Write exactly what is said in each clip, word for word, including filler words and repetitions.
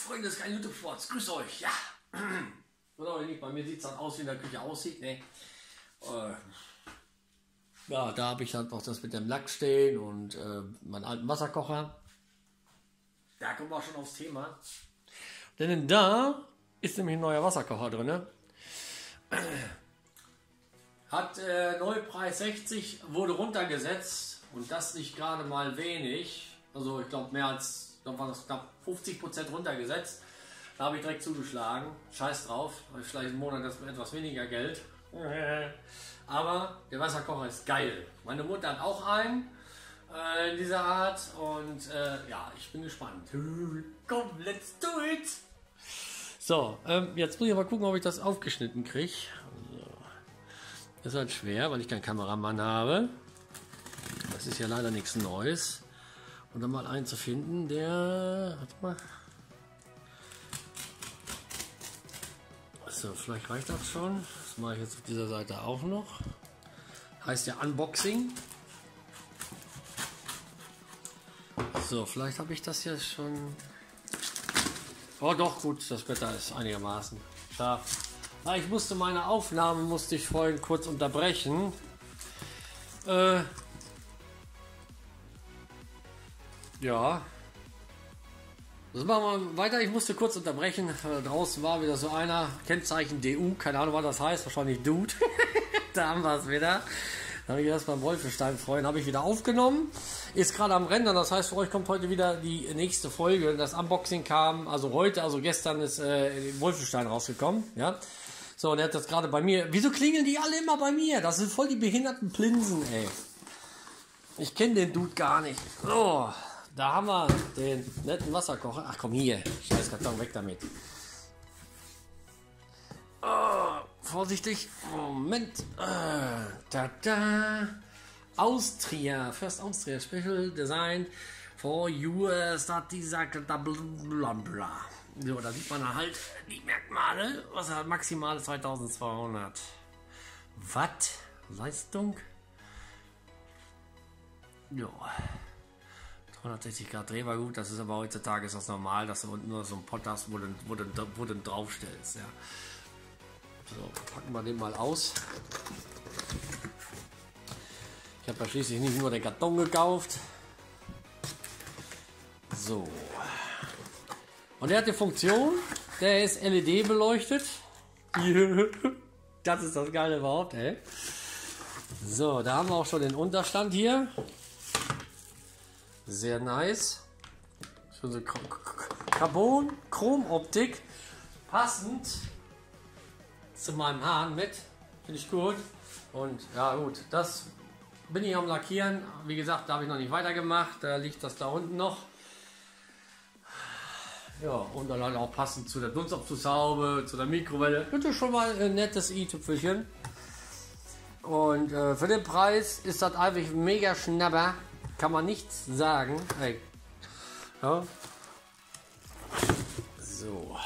Freunde des kleinen YouTube-Sports, grüß euch, ja. Oder nicht, bei mir sieht es dann aus, wie in der Küche aussieht, ne. Äh, ja, da habe ich halt noch das mit dem Lack stehen und äh, meinen alten Wasserkocher. Da kommen wir auch schon aufs Thema. Denn da ist nämlich ein neuer Wasserkocher drin, ne? Hat äh, Neupreis sechzig, wurde runtergesetzt und das nicht gerade mal wenig. Also ich glaube mehr als, dann war das knapp fünfzig Prozent runtergesetzt. Da habe ich direkt zugeschlagen. Scheiß drauf, vielleicht im Monat das mit etwas weniger Geld. Aber der Wasserkocher ist geil. Meine Mutter hat auch einen äh, in dieser Art und äh, ja, ich bin gespannt. Komm, let's do it! So, ähm, jetzt muss ich mal gucken, ob ich das aufgeschnitten kriege. Das ist halt schwer, weil ich keinen Kameramann habe. Das ist ja leider nichts Neues. Und dann mal einen zu finden, der... Warte mal. So, vielleicht reicht das schon. Das mache ich jetzt auf dieser Seite auch noch. Heißt ja Unboxing. So, vielleicht habe ich das jetzt schon... Oh doch, gut, das Wetter ist einigermaßen scharf. Ich musste meine Aufnahme, musste ich vorhin kurz unterbrechen. Äh, ja. Das machen wir weiter. Ich musste kurz unterbrechen. Draußen war wieder so einer. Kennzeichen D U. Keine Ahnung, was das heißt. Wahrscheinlich Dude. Da haben wir es wieder. Da habe ich das beim Wolfenstein-Freund habe ich wieder aufgenommen. Ist gerade am Rendern. Das heißt, für euch kommt heute wieder die nächste Folge. Das Unboxing kam, also heute, also gestern ist äh, Wolfenstein rausgekommen. Ja. So, und er hat das gerade bei mir. Wieso klingeln die alle immer bei mir? Das sind voll die behinderten Plinsen, ey. Ich kenne den Dude gar nicht. So, da haben wir den netten Wasserkocher. Ach komm, hier. Scheiß Karton, weg damit. Oh, vorsichtig. Moment. Ah, da, da. Austria. First Austria. Special Design for U S. So, da sieht man halt die Merkmale. Was hat maximale zweitausendzweihundert Watt Leistung. Ja. dreihundertsechzig Grad Dreh war gut. Das ist aber heutzutage ist das normal, dass du unten nur so ein Pott hast, wo du, wo du, wo du draufstellst. Ja. So, packen wir den mal aus. Ich habe ja schließlich nicht nur den Karton gekauft. So. Und er hat die Funktion, der ist L E D beleuchtet. Das ist das Geile überhaupt, ey. So, da haben wir auch schon den Unterstand hier. Sehr nice. Schon so Carbon, Chromoptik. Passend zu meinem Hahn mit, finde ich gut. Und ja gut, das bin ich am Lackieren. Wie gesagt, da habe ich noch nicht weitergemacht, da liegt das da unten noch. Ja, und dann halt auch passend zu der Dunstabzugshaube, zu der Mikrowelle. Das ist schon mal ein nettes i-Tüpfelchen. Und äh, für den Preis ist das einfach mega schnapper. Kann man nichts sagen. Hey. Ja. So.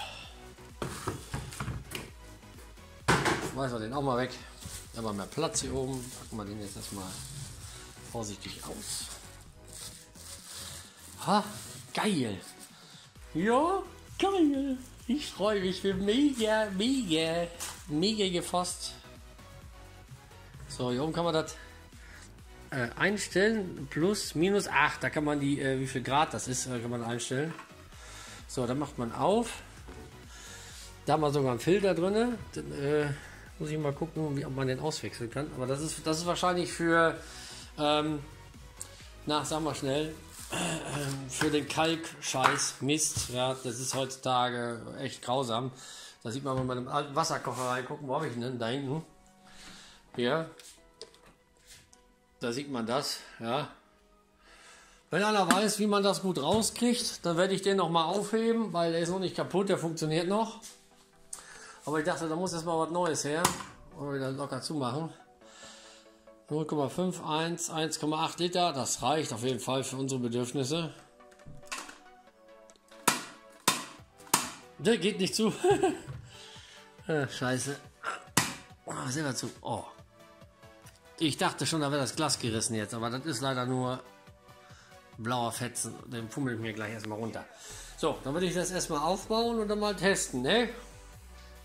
Schmeißen wir den auch mal weg. Da haben wir mehr Platz hier oben. Packen wir den jetzt erstmal vorsichtig aus. Ha, geil. Ja, geil. Ich freue mich. Ich bin mega, mega, mega gefasst. So, hier oben kann man das äh, einstellen. Plus, minus acht. Da kann man die, äh, wie viel Grad das ist, äh, kann man einstellen. So, dann macht man auf. Da haben wir sogar einen Filter drin. Den, äh, muss ich mal gucken, wie, ob man den auswechseln kann. Aber das ist, das ist wahrscheinlich für, ähm, na, sagen wir schnell, äh, für den Kalkscheiß Mist. Ja, das ist heutzutage echt grausam. Da sieht man mal mit einem Wasserkocher reingucken. Wo habe ich ihn denn? Da hinten. Hier. Da sieht man das. Ja. Wenn einer weiß, wie man das gut rauskriegt, dann werde ich den nochmal aufheben, weil der ist noch nicht kaputt, der funktioniert noch. Aber ich dachte, da muss jetzt mal was Neues her. Wollen wir wieder locker zumachen. null Komma fünf, eins, eins Komma acht Liter. Das reicht auf jeden Fall für unsere Bedürfnisse. Der geht nicht zu. Ah, scheiße. Oh, selber zu. Oh. Ich dachte schon, da wäre das Glas gerissen jetzt. Aber das ist leider nur blauer Fetzen. Dann fummelt mir gleich erstmal runter. So, dann würde ich das erstmal aufbauen und dann mal testen, ne?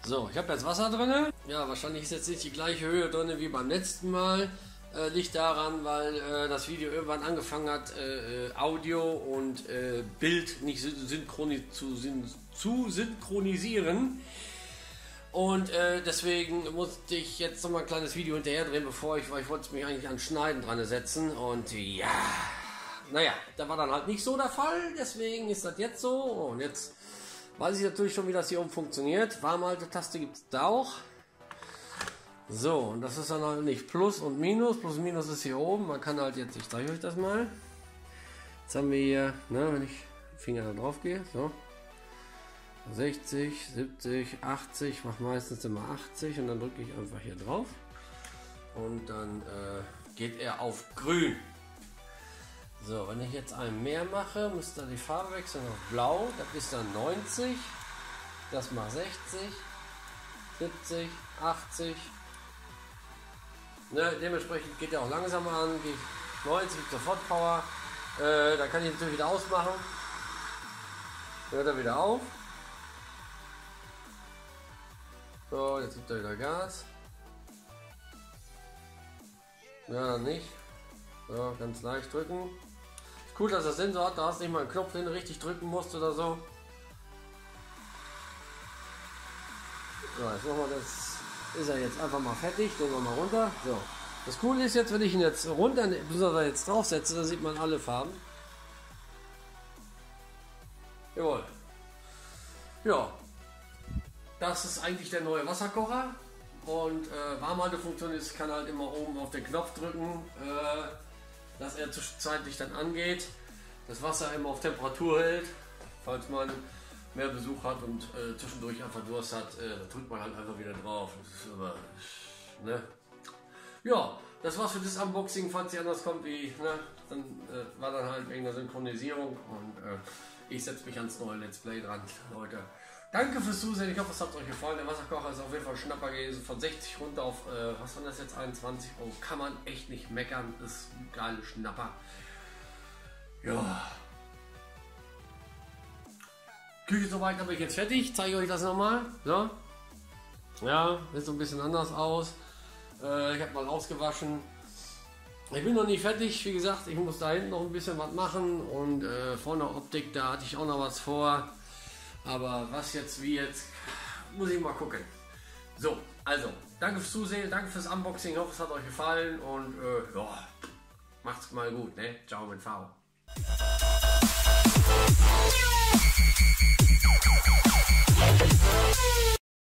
So, ich habe jetzt Wasser drin. Ja, wahrscheinlich ist jetzt nicht die gleiche Höhe drin wie beim letzten Mal. Äh, liegt daran, weil äh, das Video irgendwann angefangen hat, äh, Audio und äh, Bild nicht synchronis zu, syn zu synchronisieren. Und äh, deswegen musste ich jetzt noch mal ein kleines Video hinterher drehen, bevor ich, weil ich wollte mich eigentlich an Schneiden dran setzen. Und ja, naja, da war dann halt nicht so der Fall. Deswegen ist das jetzt so. Und jetzt weiß ich natürlich schon, wie das hier oben funktioniert. Warmhaltetaste gibt es da auch. So, und das ist dann halt nicht Plus und Minus. Plus und Minus ist hier oben. Man kann halt jetzt, ich zeige euch das mal. Jetzt haben wir hier, ne, wenn ich Finger da drauf gehe, so. sechzig, siebzig, achtzig. Ich mache meistens immer achtzig und dann drücke ich einfach hier drauf. Und dann äh, geht er auf grün. So, wenn ich jetzt einen mehr mache, muss dann die Farbe wechseln auf blau. Das ist dann neunzig. Das mal sechzig, siebzig, achtzig. Ne, dementsprechend geht er auch langsamer an, geht neunzig, sofort Power. Äh, da kann ich natürlich wieder ausmachen. Hört er wieder auf. So, jetzt gibt er wieder Gas. Ja, nicht. So, ganz leicht drücken. Cool, dass das Sensor hat, da hast du nicht mal einen Knopf, den du richtig drücken musst oder so. So, jetzt machen wir das. Ist er jetzt einfach mal fertig, gehen wir mal runter. So. Das Coole ist jetzt, wenn ich ihn jetzt runter, bzw. jetzt draufsetze, da sieht man alle Farben. Jawohl. Ja. Das ist eigentlich der neue Wasserkocher. Und äh, Warmhaltefunktion ist, kann halt immer oben auf den Knopf drücken, äh, dass er zwischenzeitlich dann angeht. Das Wasser immer auf Temperatur hält, falls man mehr Besuch hat und äh, zwischendurch einfach Durst hat, äh, drückt man halt einfach wieder drauf. Das ist immer, ne? Ja, das war's für das Unboxing. Falls ihr anders kommt, wie, ne? Dann äh, war dann halt wegen der Synchronisierung und äh, ich setze mich ans neue Let's Play dran, Leute. Danke fürs Zusehen, ich hoffe, es hat euch gefallen. Der Wasserkocher ist auf jeden Fall schnapper gewesen. Von sechzig runter auf, äh, was war das jetzt, einundzwanzig Euro. Kann man echt nicht meckern, ist ein geiler Schnapper. Ja. Küche soweit habe ich jetzt fertig, zeige euch das nochmal. So. Ja, sieht so ein bisschen anders aus. Äh, ich habe mal ausgewaschen. Ich bin noch nicht fertig, wie gesagt, ich muss da hinten noch ein bisschen was machen. Und äh, vorne Optik, da hatte ich auch noch was vor. Aber was jetzt, wie jetzt, muss ich mal gucken. So, also, danke fürs Zusehen, danke fürs Unboxing, ich hoffe, es hat euch gefallen und äh, ja, macht's mal gut, ne? Ciao mit V.